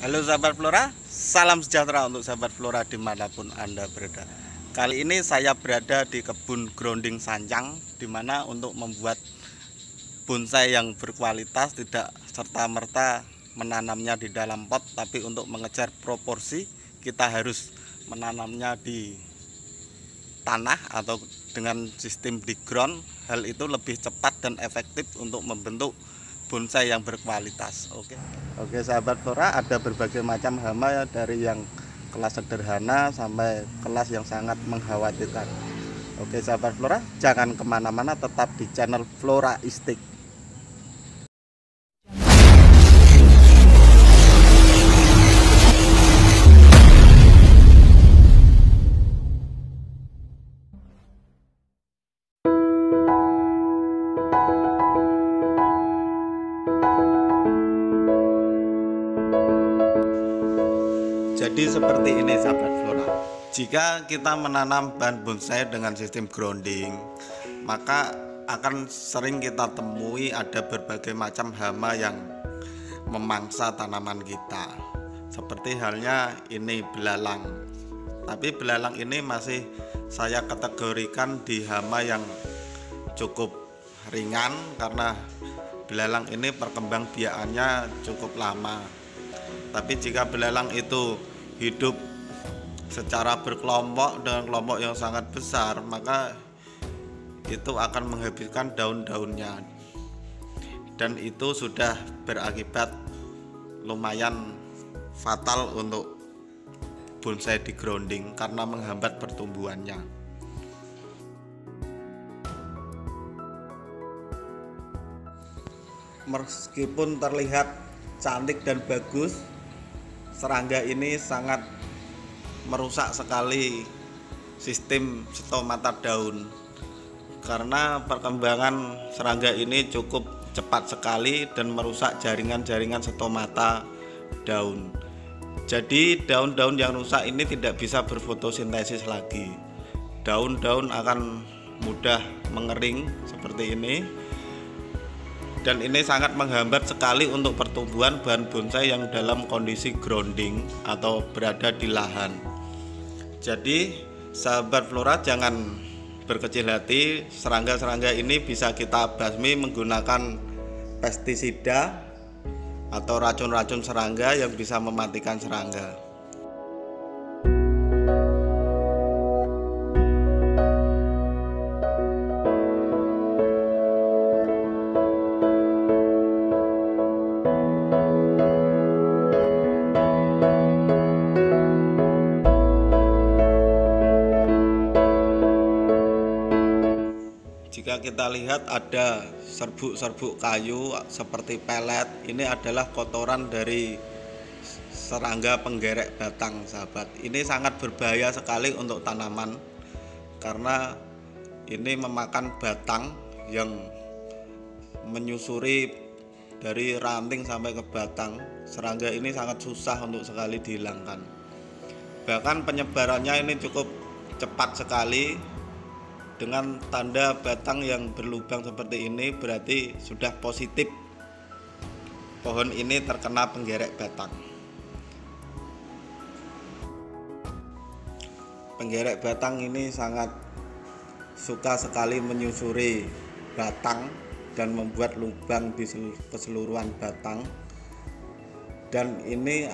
Halo sahabat Flora, salam sejahtera untuk sahabat Flora dimanapun Anda berada. Kali ini saya berada di kebun grounding Sancang, dimana untuk membuat bonsai yang berkualitas tidak serta-merta menanamnya di dalam pot, tapi untuk mengejar proporsi kita harus menanamnya di tanah atau dengan sistem di ground. Hal itu lebih cepat dan efektif untuk membentuk bonsai yang berkualitas. Oke sahabat Flora, ada berbagai macam hama ya, dari yang kelas sederhana sampai kelas yang sangat mengkhawatirkan. Oke sahabat Flora, jangan kemana-mana, tetap di channel Flora Istic. Jadi seperti ini sahabat Flora, jika kita menanam bahan bonsai dengan sistem grounding, maka akan sering kita temui ada berbagai macam hama yang memangsa tanaman kita. Seperti halnya ini belalang, tapi belalang ini masih saya kategorikan di hama yang cukup ringan karena belalang ini perkembangbiakannya cukup lama. Tapi jika belalang itu hidup secara berkelompok dengan kelompok yang sangat besar, maka itu akan menghabiskan daun-daunnya, dan itu sudah berakibat lumayan fatal untuk bonsai di grounding karena menghambat pertumbuhannya. Meskipun terlihat cantik dan bagus, serangga ini sangat merusak sekali sistem stomata daun karena perkembangan serangga ini cukup cepat sekali dan merusak jaringan-jaringan stomata daun. Jadi daun-daun yang rusak ini tidak bisa berfotosintesis lagi. Daun-daun akan mudah mengering seperti ini, dan ini sangat menghambat sekali untuk pertumbuhan bahan bonsai yang dalam kondisi grounding atau berada di lahan. Jadi sahabat Flora, jangan berkecil hati, serangga-serangga ini bisa kita basmi menggunakan pestisida atau racun-racun serangga yang bisa mematikan serangga. Jika kita lihat ada serbuk-serbuk kayu seperti pelet, ini adalah kotoran dari serangga penggerek batang sahabat. Ini sangat berbahaya sekali untuk tanaman karena ini memakan batang yang menyusuri dari ranting sampai ke batang. Serangga ini sangat susah untuk sekali dihilangkan, bahkan penyebarannya ini cukup cepat sekali. Dengan tanda batang yang berlubang seperti ini berarti sudah positif pohon ini terkena penggerek batang. Penggerek batang ini sangat suka sekali menyusuri batang dan membuat lubang di keseluruhan batang, dan ini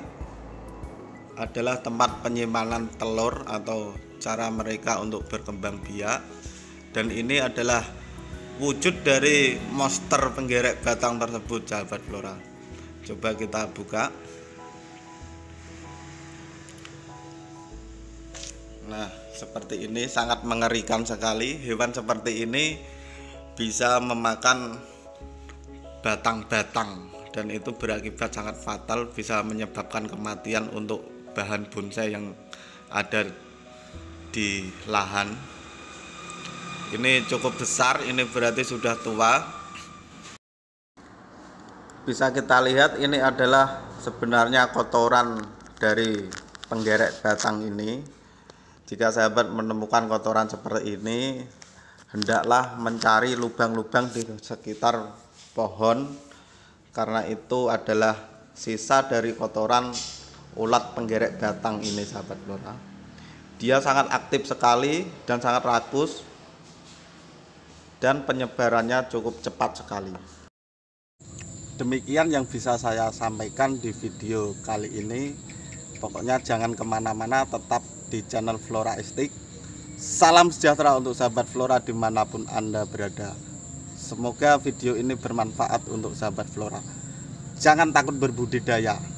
adalah tempat penyimpanan telur atau cara mereka untuk berkembang biak. Dan ini adalah wujud dari monster penggerek batang tersebut sahabat Flora. Coba kita buka. Nah seperti ini, sangat mengerikan sekali. Hewan seperti ini bisa memakan batang-batang, dan itu berakibat sangat fatal, bisa menyebabkan kematian untuk bahan bonsai yang ada di lahan. Ini cukup besar, ini berarti sudah tua. Bisa kita lihat ini adalah sebenarnya kotoran dari penggerek batang ini. Jika sahabat menemukan kotoran seperti ini, hendaklah mencari lubang-lubang di sekitar pohon, karena itu adalah sisa dari kotoran ulat penggerek batang ini, sahabat Flora. Dia sangat aktif sekali dan sangat rakus, dan penyebarannya cukup cepat sekali. Demikian yang bisa saya sampaikan di video kali ini. Pokoknya jangan kemana-mana, tetap di channel Flora Istic. Salam sejahtera untuk sahabat Flora dimanapun Anda berada. Semoga video ini bermanfaat untuk sahabat Flora. Jangan takut berbudidaya.